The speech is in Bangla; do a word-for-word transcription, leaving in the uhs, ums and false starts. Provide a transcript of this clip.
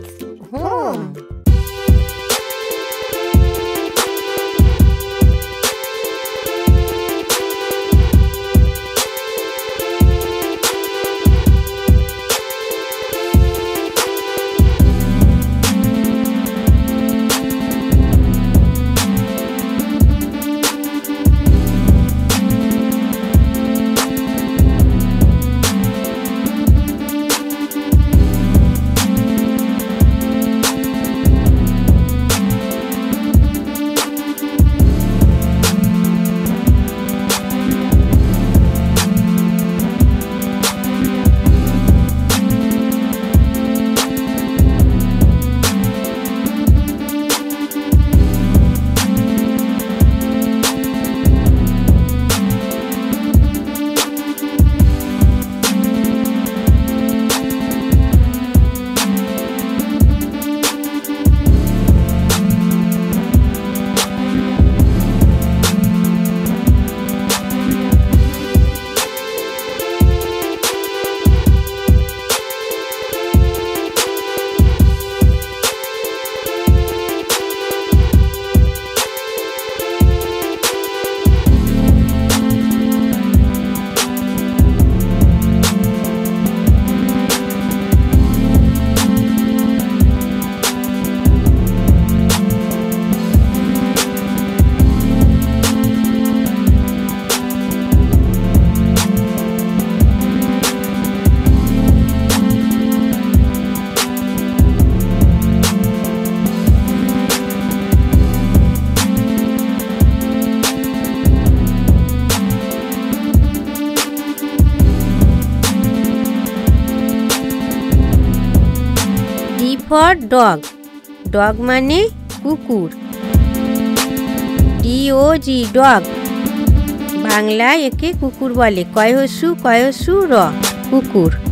It's home. For dog, dog মানে কুকুর। ডি ও জি dog, বাংলায় একে কুকুর বলে। কয় হসু কয় হসু র কুকুর।